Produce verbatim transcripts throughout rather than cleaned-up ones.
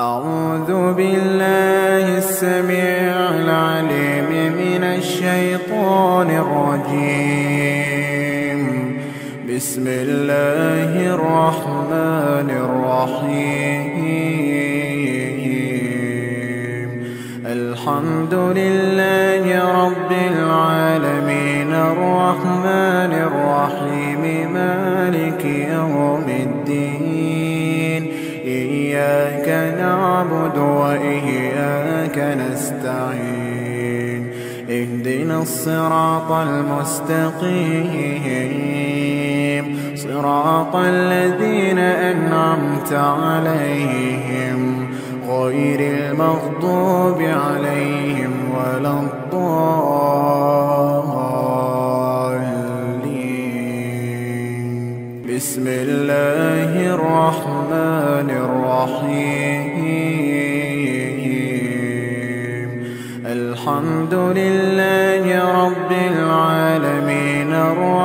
أعوذ بالله السميع العليم من الشيطان الرجيم. بسم الله الرحمن الرحيم. الحمد لله رب العالمين الرحمن الرحيم مالك يوم الدين. إياك نعبد وإياك نستعين. اهدنا الصراط المستقيم، صراط الذين أنعمت عليهم غير المغضوب عليهم ولا الضالين. بسم الله الرحمن الرحيم. الحمد لله رب العالمين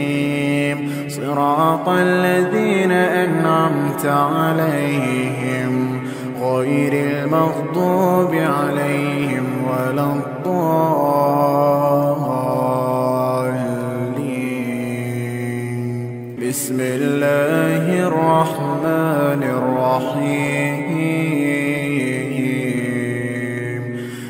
صراط الذين أنعمت عليهم غير المغضوب عليهم ولا الضالين. بسم الله الرحمن الرحيم.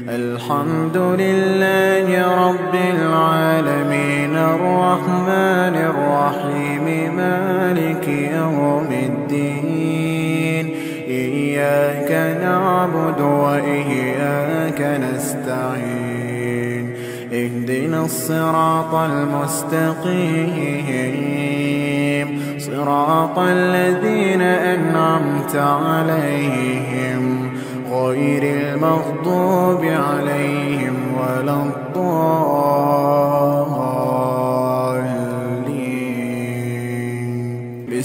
الحمد لله رب العالمين الرحمن الرحيم مالك يوم الدين. إياك نعبد وإياك نستعين. اهدنا الصراط المستقيم، صراط الذين أنعمت عليهم غير المغضوب عليهم ولا الضالين.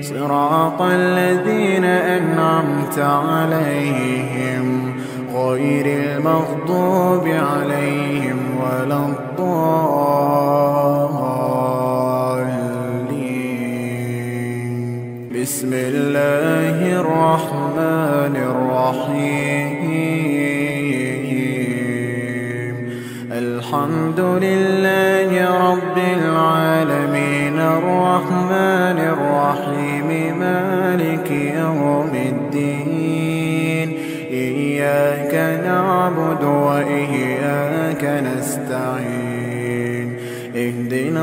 صراط الذين أنعمت عليهم غير المغضوب عليهم ولا الضالين. بسم الله الرحمن الرحيم. الحمد لله رب العالمين الرحمن الرحيم مالك يوم الدين. إياك نعبد وإياك نستعين. اهدنا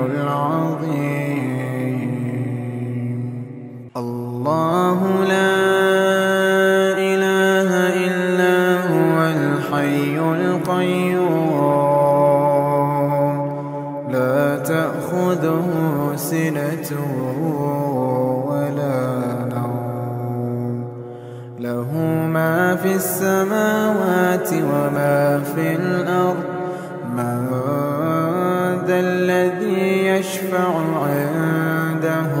العظيم. الله لا إله إلا هو الحي القيوم لا تأخذه سنة ولا نوم له ما في السماوات وما في الأرض من ذا الذي يشفع عنده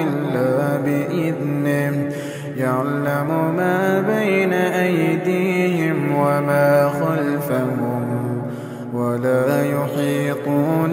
إلا بإذنه يعلم ما بين أيديهم وما خلفهم ولا يحيطون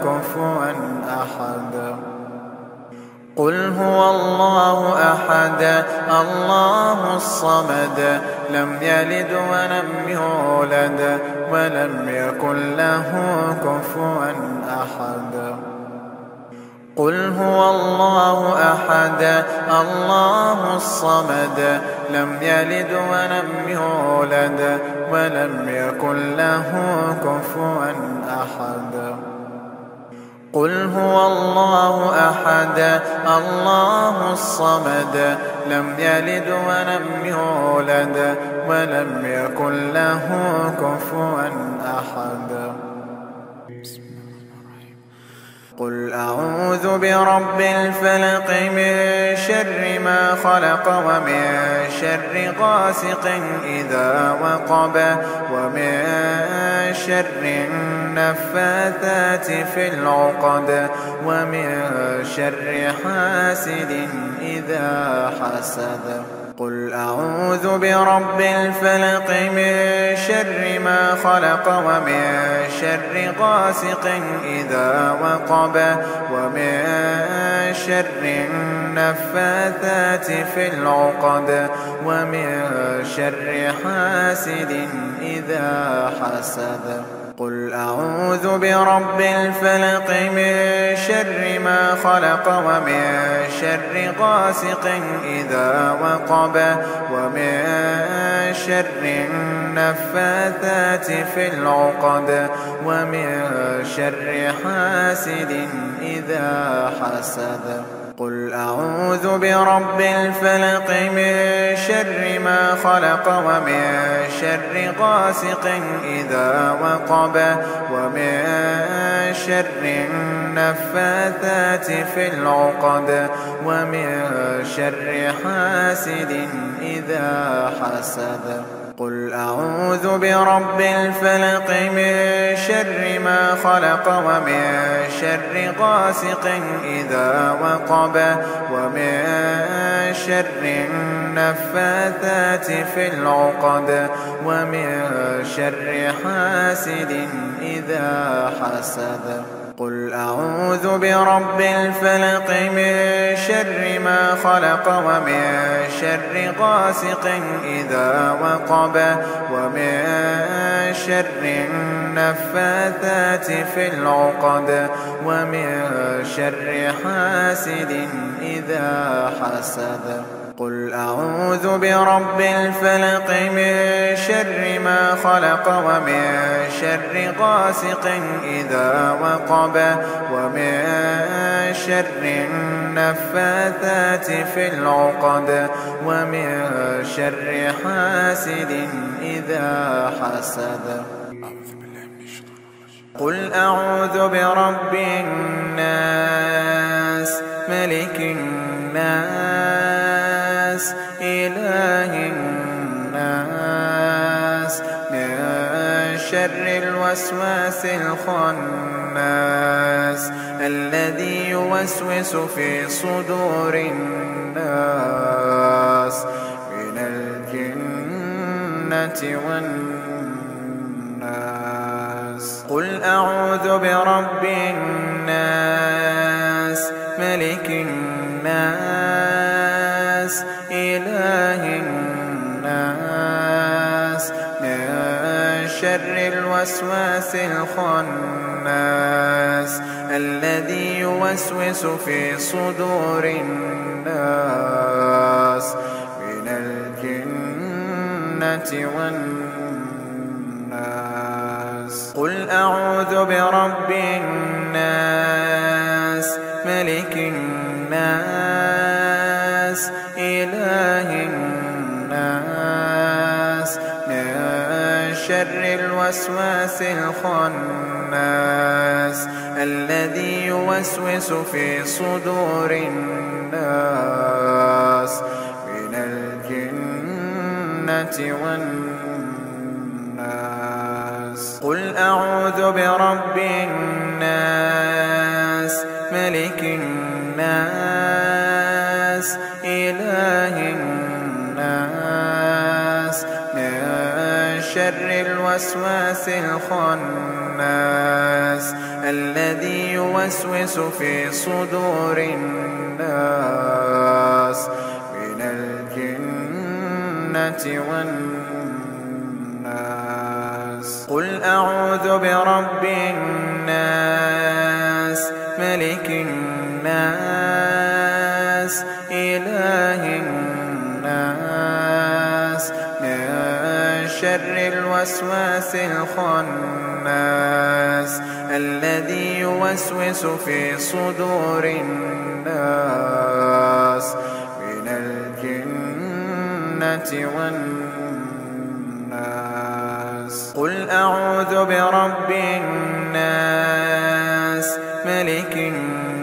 كفوا أحد. قل هو الله أحد الله الصمد لم يلد ولم يولد ولم يكن له كفوا أحد. قل هو الله أحد الله الصمد لم يلد ولم يولد ولم يكن له كفوا أحد. قل هو الله أحد الله الصمد لم يلد ولم يولد ولم يكن له كفوا أحد. قل أعوذ برب الفلق من شر ما خلق ومن شر غاسق إذا وقب ومن شر النفاثات في العقد ومن شر حاسد إذا حسد قل أعوذ برب الفلق من شر ما خلق ومن شر غاسق إذا وقب ومن شر النفاثات في العقد ومن شر حاسد إذا حسد قل أعوذ برب الفلق من شر ما خلق ومن شر غاسق إذا وقب ومن شر النفاثات في العقد ومن شر حاسد إذا حسد قل أعوذ برب الفلق من شر ما خلق ومن شر غاسق إذا وقب ومن شر النفاثات في العقد ومن شر حاسد إذا حسد قل أعوذ برب الفلق من شر ما خلق ومن شر غاسق إذا وقب ومن شر النفاثات في العقد ومن شر حاسد إذا حسد قل أعوذ برب الفلق من شر ما خلق ومن شر غاسق إذا وقب ومن شر النفاثات في العقد ومن شر حاسد إذا حسد قل أعوذ برب الفلق من شر ما خلق ومن شر غاسق إذا وقب ومن شر النفاثات في العقد ومن شر حاسد إذا حسد قل أعوذ برب الناس ملك الناس إله الناس من شر الوسواس الخناس الذي يوسوس في صدور الناس من الجنة والناس قل أعوذ برب الناس ملك الناس إله الناس من شر الوسواس الخناس الذي يوسوس في صدور الناس من الجنة والناس قل أعوذ برب الناس ملك الناس إله الناس من شر الوسواس الخناس الذي يوسوس في صدور الناس من الجنة والناس قل أعوذ برب الناس ملك الناس إله الناس من شر الوسواس الخناس الذي يوسوس في صدور الناس من الجنة والناس قل أعوذ برب الناس ملك الناس إله الناس من شر الوسواس الخناس الذي يوسوس في صدور الناس من الجنة والناس قل أعوذ برب الناس ملك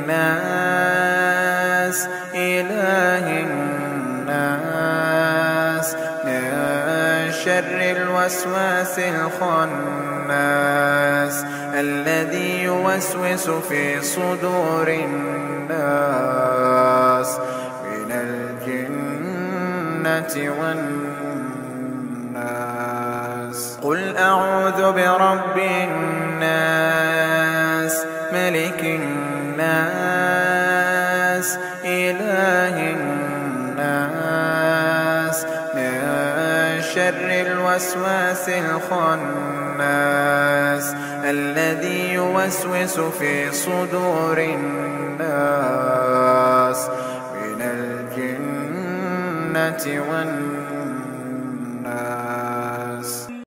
الناس إله الناس من شر الوسواس الخناس الذي يوسوس في صدور الناس من الجنة والناس. قل أعوذ برب الناس ملك الناس إله الناس من شر الوسواس الخناس الذي يوسوس في صدور الناس من الجنة والناس.